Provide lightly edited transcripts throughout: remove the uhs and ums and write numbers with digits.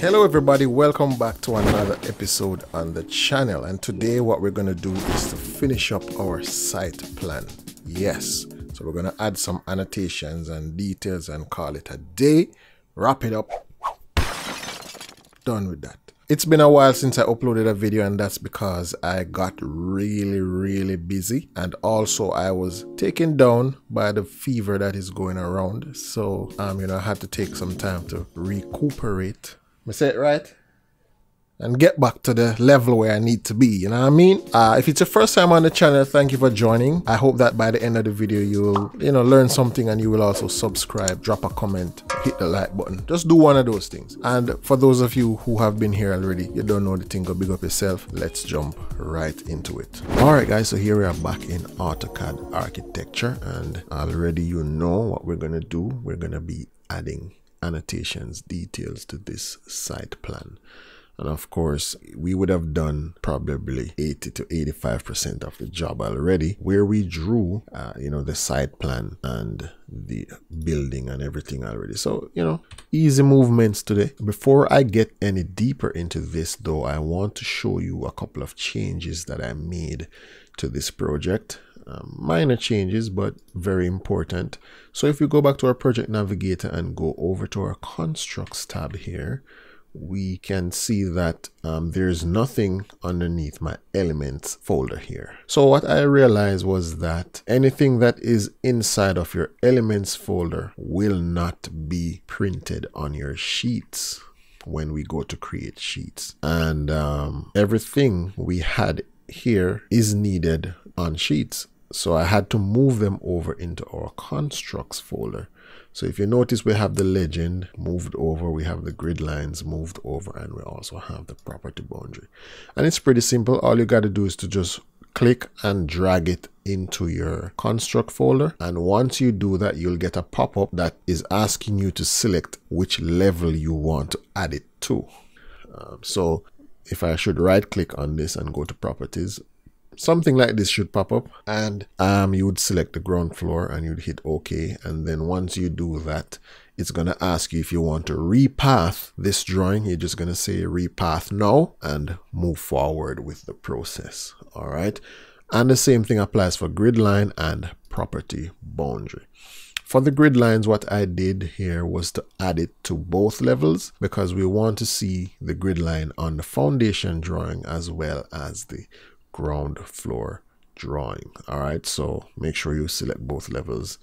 Hello everybody, welcome back to another episode on the channel, and today what we're going to do is to finish up our site plan. Yes, so we're going to add some annotations and details and call it a day, wrap it up, done with that. It's been a while since I uploaded a video, and that's because I got really busy, and also I was taken down by the fever that is going around, so you know, I had to take some time to recuperate. I said right and get back to the level where I need to be, you know what I mean? If it's your first time on the channel, thank you for joining. I hope that by the end of the video you'll, you know, learn something, and you will also subscribe, drop a comment, hit the like button, just do one of those things. And for those of you who have been here already, you don't know the thing, go big up yourself. Let's jump right into it. All right guys, so here we are back in AutoCAD Architecture, and already you know what we're gonna do. We're gonna be adding annotations, details to this site plan. And of course, we would have done probably 80 to 85% of the job already, where we drew, you know, the site plan and the building and everything already. So, you know, easy movements today. Before I get any deeper into this though, I want to show you a couple of changes that I made to this project. Minor changes, but very important. So if we go back to our project navigator and go over to our constructs tab here, we can see that there's nothing underneath my elements folder here. So what I realized was that anything that is inside of your elements folder will not be printed on your sheets when we go to create sheets. And everything we had here is needed on sheets. So I had to move them over into our constructs folder. So if you notice, we have the legend moved over, we have the grid lines moved over, and we also have the property boundary. And it's pretty simple. All you got to do is to just click and drag it into your construct folder. And once you do that, you'll get a pop-up that is asking you to select which level you want to add it to. So if I should right click on this and go to properties, something like this should pop up, and you would select the ground floor and you'd hit OK. And then once you do that, it's going to ask you if you want to repath this drawing. You're just going to say repath now and move forward with the process. All right. And the same thing applies for grid line and property boundary. For the grid lines, what I did here was to add it to both levels, because we want to see the grid line on the foundation drawing as well as the ground floor drawing. All right, so make sure you select both levels.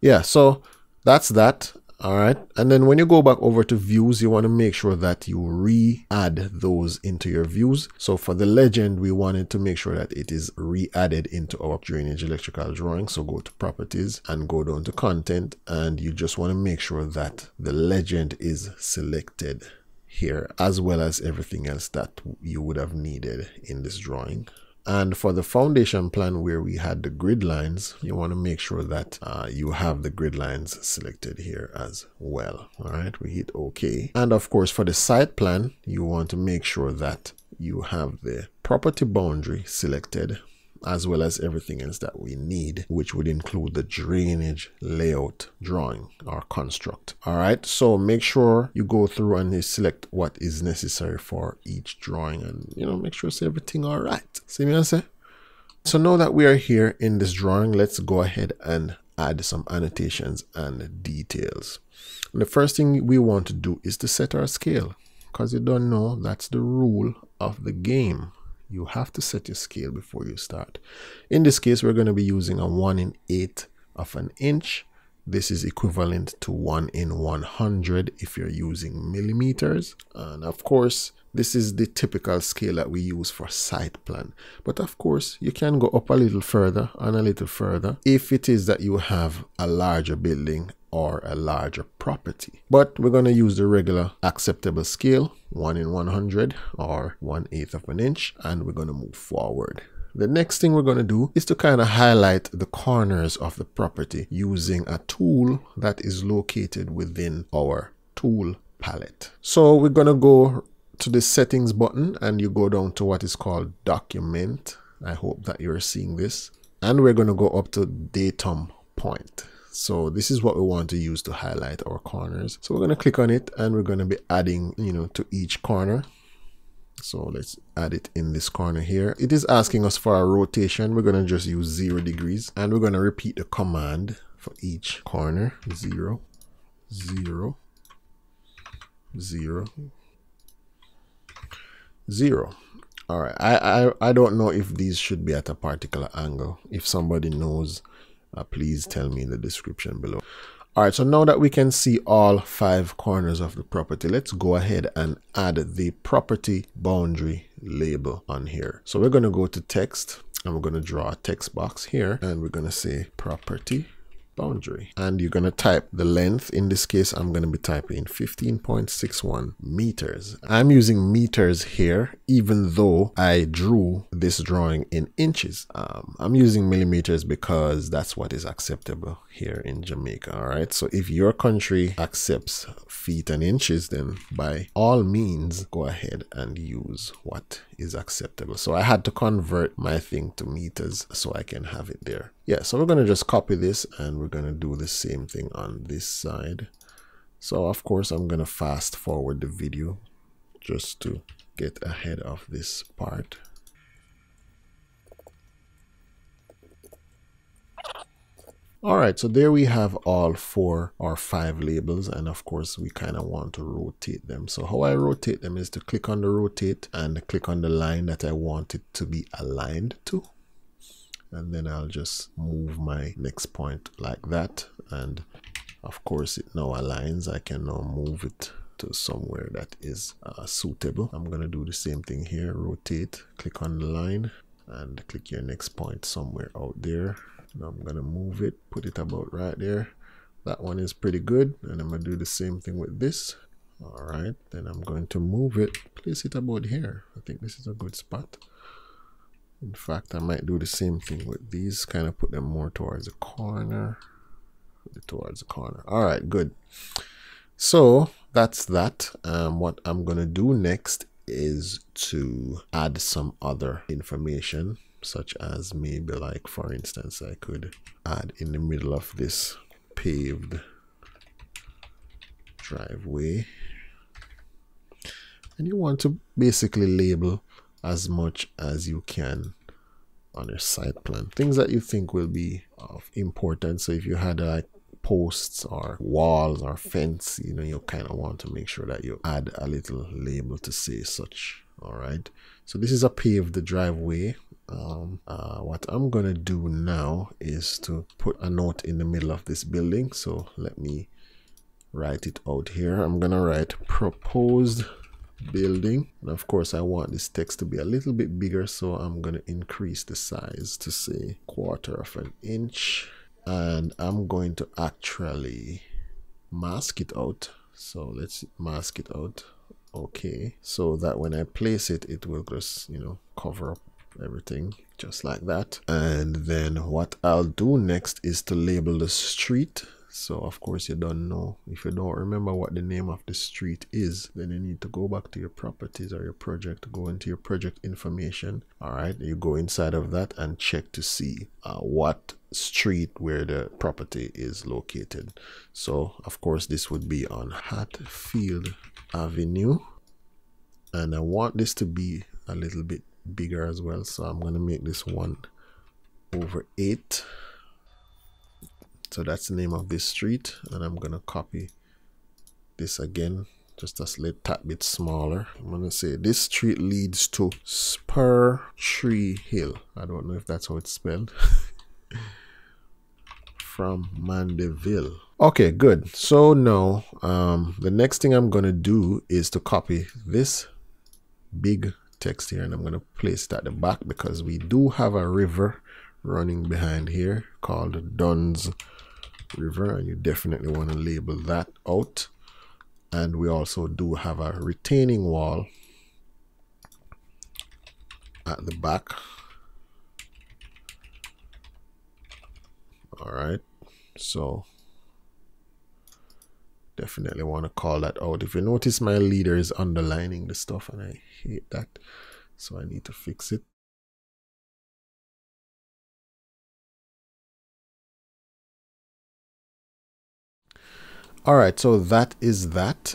Yeah, so that's that. All right, and then when you go back over to views, you want to make sure that you re-add those into your views. So for the legend, we wanted to make sure that it is re-added into our drainage electrical drawing. So go to properties and go down to content, and you just want to make sure that the legend is selected here, as well as everything else that you would have needed in this drawing. And for the foundation plan, where we had the grid lines, you want to make sure that you have the grid lines selected here as well. All right, we hit OK. And of course, for the site plan, you want to make sure that you have the property boundary selected, as well as everything else that we need, which would include the drainage layout drawing or construct. All right, so make sure you go through and you select what is necessary for each drawing, and you know, make sure it's everything all right. See me, I say. So now that we are here in this drawing, let's go ahead and add some annotations and details. And the first thing we want to do is to set our scale, because you don't know, that's the rule of the game. You have to set your scale before you start. In this case, we're going to be using a 1/8 of an inch. This is equivalent to 1 in 100 if you're using millimeters. And of course, this is the typical scale that we use for site plan. But of course, you can go up a little further and a little further if it is that you have a larger building or a larger property. But we're going to use the regular acceptable scale, 1 in 100 or 1/8 of an inch, and we're going to move forward. The next thing we're going to do is to kind of highlight the corners of the property using a tool that is located within our tool palette. So we're going to go to the settings button, and you go down to what is called document. I hope that you're seeing this. And we're going to go up to datum point. So this is what we want to use to highlight our corners. So we're going to click on it and we're going to be adding, to each corner. So let's add it in this corner here. It is asking us for a rotation. We're going to just use 0 degrees and we're going to repeat the command for each corner. 0, 0, 0, 0. All right, I don't know if these should be at a particular angle. If somebody knows, please tell me in the description below. All right, so now that we can see all 5 corners of the property, let's go ahead and add the property boundary label on here. So we're going to go to text and we're going to draw a text box here and we're going to say property boundary. And you're going to type the length. In this case, I'm going to be typing 15.61 meters. I'm using meters here, even though I drew this drawing in inches. I'm using millimeters because that's what is acceptable here in Jamaica. All right. So if your country accepts feet and inches, then by all means, go ahead and use what is acceptable. So I had to convert my thing to meters so I can have it there. Yeah, so we're going to just copy this and we're going to do the same thing on this side. So of course, I'm going to fast forward the video just to get ahead of this part. All right, so there we have all 4 or 5 labels, and of course we kind of want to rotate them. So how I rotate them is to click on the rotate and click on the line that I want it to be aligned to. And then I'll just move my next point like that. And of course it now aligns. I can now move it to somewhere that is suitable. I'm going to do the same thing here. Rotate, click on the line and click your next point somewhere out there. Now I'm going to move it, put it about right there. That one is pretty good. And I'm going to do the same thing with this. All right. Then I'm going to move it, place it about here. I think this is a good spot. In fact, I might do the same thing with these, kind of put them more towards the corner, All right, good. So that's that. What I'm going to do next is to add some other information, such as maybe like, for instance, I could add in the middle of this paved driveway. And you want to basically label as much as you can on your site plan, things that you think will be of importance. So if you had like posts or walls or fence, you kind of want to make sure that you add a little label to say such. All right, so this is a paved driveway. What I'm gonna do now is to put a note in the middle of this building. So let me write it out here. I'm gonna write proposed building, and of course I want this text to be a little bit bigger, so I'm going to increase the size to say 1/4 of an inch, and I'm going to actually mask it out. So let's mask it out. Okay, so that when I place it, it will just cover up everything just like that. And then what I'll do next is to label the street. So of course, you don't know, if you don't remember what the name of the street is, then you need to go back to your properties or your project, go into your project information. All right, you go inside of that and check to see what street where the property is located. So of course, this would be on Hatfield Avenue, and I want this to be a little bit bigger as well. So I'm going to make this 1/8. So that's the name of this street, and I'm going to copy this again, just a little bit smaller. I'm going to say this street leads to Spur Tree Hill. I don't know if that's how it's spelled. From Mandeville. Okay, good. So now the next thing I'm going to do is to copy this big text here, and I'm going to place it at the back because we do have a river running behind here called Dunn's River, and you definitely want to label that out. And we also do have a retaining wall at the back. All right, so definitely want to call that out. If you notice, my leader is underlining the stuff and I hate that, so I need to fix it. All right, so that is that.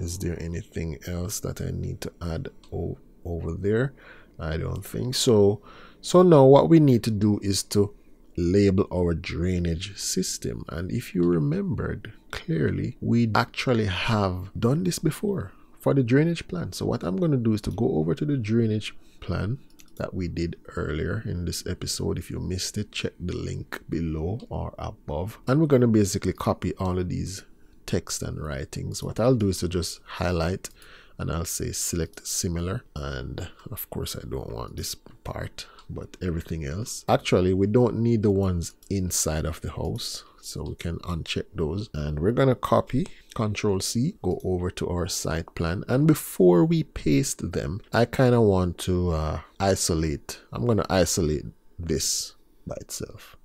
Is there anything else that I need to add over there? I don't think so. So now what we need to do is to label our drainage system. And if you remembered clearly, we actually have done this before for the drainage plan. So what I'm going to do is to go over to the drainage plan that we did earlier in this episode. If you missed it, check the link below or above. And we're going to basically copy all of these text and writings. What I'll do is to just highlight and I'll say select similar. And of course I don't want this part, but everything else. Actually, we don't need the ones inside of the house, so we can uncheck those. And we're gonna copy, Control C, go over to our site plan. And before we paste them, I kind of want to isolate. I'm gonna isolate this by itself.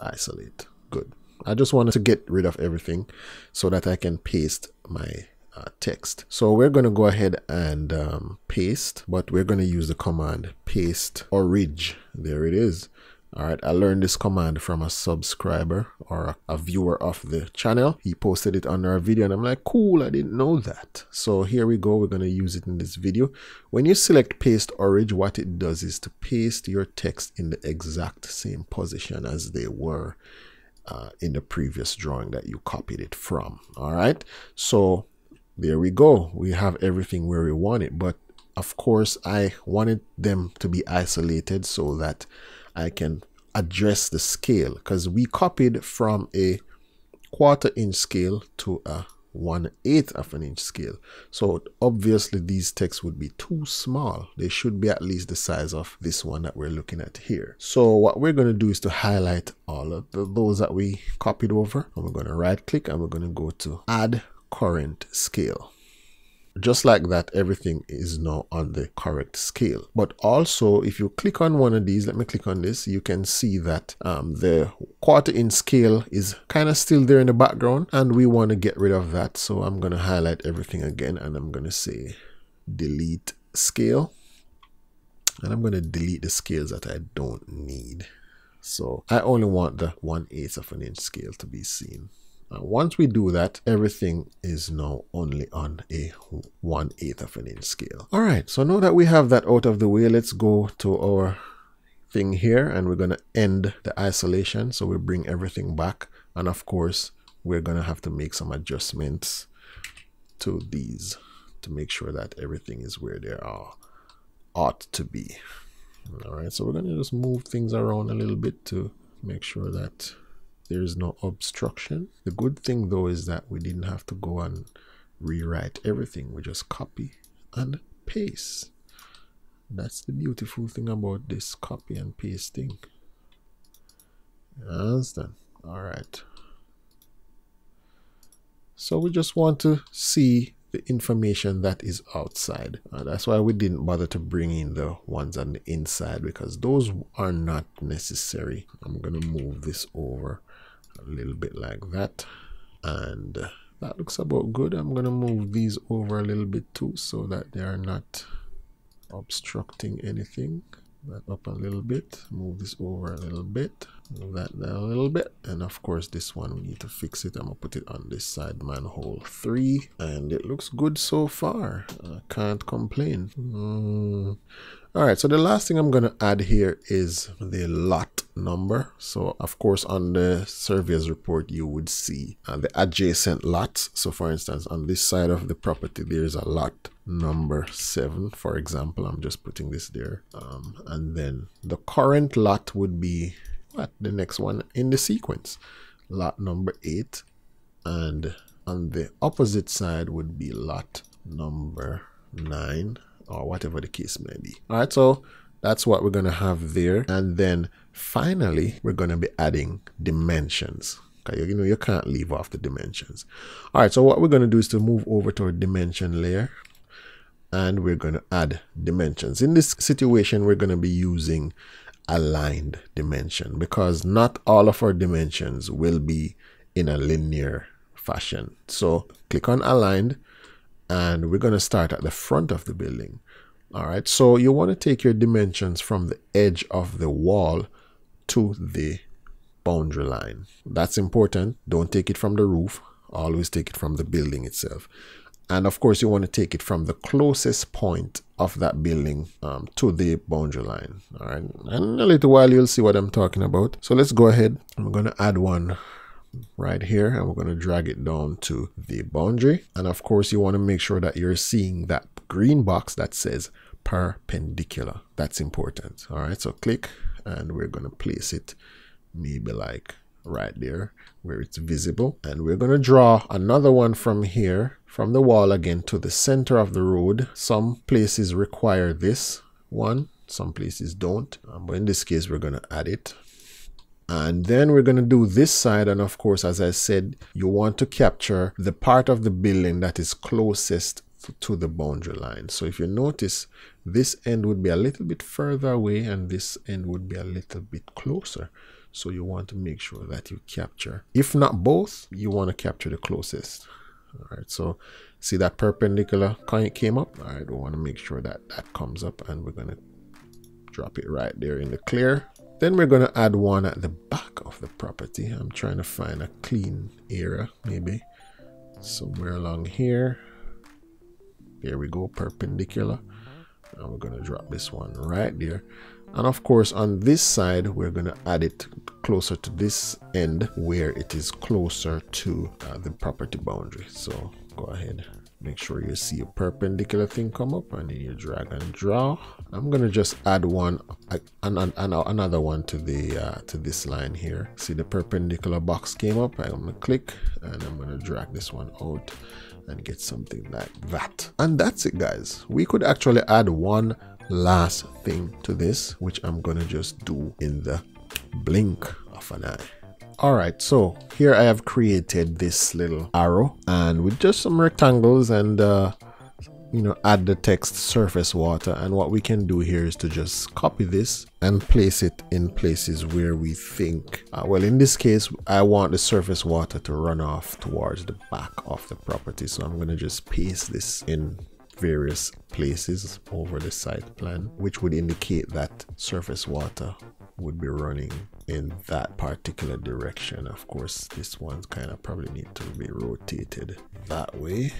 Isolate, good. I just wanted to get rid of everything so that I can paste my text. So we're going to go ahead and paste, but we're going to use the command paste orig. There it is. All right, I learned this command from a subscriber or a viewer of the channel. He posted it under a video and I'm like, cool, I didn't know that. So here we go. We're going to use it in this video. When you select paste orig, what it does is to paste your text in the exact same position as they were in the previous drawing that you copied it from. All right, so there we go. We have everything where we want it, but of course I wanted them to be isolated so that I can address the scale, because we copied from a 1/4 inch scale to a 1/8 of an inch scale. So obviously these texts would be too small. They should be at least the size of this one that we're looking at here. So what we're going to do is to highlight all of those that we copied over, and we're going to right click and we're going to go to add current scale. Just like that, everything is now on the correct scale. But also, if you click on one of these, let me click on this, you can see that the 1/4 inch scale is kind of still there in the background, and we want to get rid of that. So I'm going to highlight everything again, and I'm going to say delete scale, and I'm going to delete the scales that I don't need. So I only want the 1/8 of an inch scale to be seen. And once we do that, everything is now only on a 1/8 of an inch scale. All right, so now that we have that out of the way, let's go to our thing here and we're going to end the isolation. So we bring everything back. And of course, we're going to have to make some adjustments to these to make sure that everything is where they ought to be. All right, so we're going to just move things around a little bit to make sure that there is no obstruction. The good thing though is that we didn't have to go and rewrite everything. We just copy and paste. That's the beautiful thing about this copy and pasting. You understand? All right. So we just want to see the information that is outside. That's why we didn't bother to bring in the ones on the inside, because those are not necessary. I'm going to move this over a little bit like that, and that looks about good. I'm going to move these over a little bit too so that they are not obstructing anything. That up a little bit, move this over a little bit, move that down a little bit, and of course this one we need to fix it. I'm gonna put it on this side, manhole 3, and it looks good so far. I can't complain. All right, so the last thing I'm gonna add here is the lot number. So of course on the surveyor's report you would see the adjacent lots. So for instance, on this side of the property there's a lot number 7, for example. I'm just putting this there, and then the current lot would be what the next one in the sequence, lot number 8, and on the opposite side would be lot number 9 or whatever the case may be. All right, so that's what we're going to have there. And then finally, we're going to be adding dimensions. Okay, you know, you can't leave off the dimensions. All right, so what we're going to do is to move over to our dimension layer, and we're going to add dimensions. In this situation, we're going to be using aligned dimension, because not all of our dimensions will be in a linear fashion. So click on aligned, and we're going to start at the front of the building. All right, so you want to take your dimensions from the edge of the wall to the boundary line. That's important. Don't take it from the roof. Always take it from the building itself. And of course, you want to take it from the closest point of that building to the boundary line. All right. And in a little while, you'll see what I'm talking about. So let's go ahead. I'm going to add one right here, and we're going to drag it down to the boundary. And of course, you want to make sure that you're seeing that green box that says perpendicular. That's important. All right. So click, and we're going to place it maybe like right there where it's visible. And we're going to draw another one from here, from the wall again, to the center of the road. Some places require this one, some places don't, but in this case we're going to add it. And then we're going to do this side. And of course, as I said, you want to capture the part of the building that is closest to the boundary line. So if you notice, this end would be a little bit further away and this end would be a little bit closer. So you want to make sure that you capture, if not both, you want to capture the closest. All right, so see that perpendicular came up. All right, we want to make sure that that comes up, and we're going to drop it right there in the clear. Then we're going to add one at the back of the property. I'm trying to find a clean area, maybe somewhere along here. There we go, perpendicular. And we're going to drop this one right there. And of course, on this side, we're going to add it closer to this end where it is closer to the property boundary. So go ahead, make sure you see a perpendicular thing come up, and then you drag and draw. I'm going to just add one another one to this line here. See, the perpendicular box came up. I'm going to click, and I'm going to drag this one out and get something like that. And that's it, guys. We could actually add one last thing to this, which I'm gonna just do in the blink of an eye. All right, so here I have created this little arrow, and with just some rectangles, and you know, add the text surface water. And what we can do here is to just copy this and place it in places where we think, well, in this case, I want the surface water to run off towards the back of the property. So I'm going to just paste this in various places over the site plan, which would indicate that surface water would be running in that particular direction. Of course, this one's kind of probably need to be rotated that way.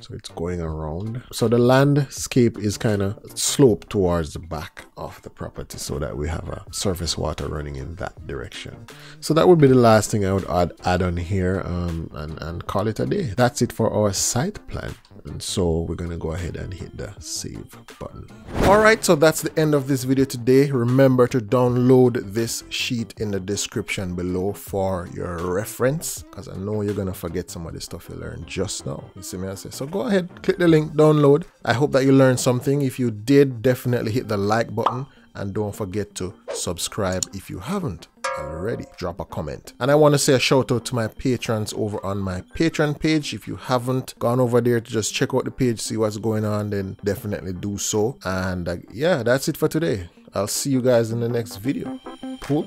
So it's going around. So the landscape is kind of sloped towards the back of the property so that we have a surface water running in that direction. So that would be the last thing I would add on here, and call it a day. That's it for our site plan. And so we're going to go ahead and hit the save button. All right, so that's the end of this video today. Remember to download this sheet in the description below for your reference, because I know you're going to forget some of the stuff you learned just now. You see me, I say, so go ahead, click the link, download. I hope that you learned something. If you did, definitely hit the like button, and don't forget to subscribe if you haven't already. Drop a comment. And I want to say a shout out to my patrons over on my Patreon page. If you haven't gone over there to just check out the page, see what's going on, then definitely do so. And yeah, that's it for today. I'll see you guys in the next video. Cool.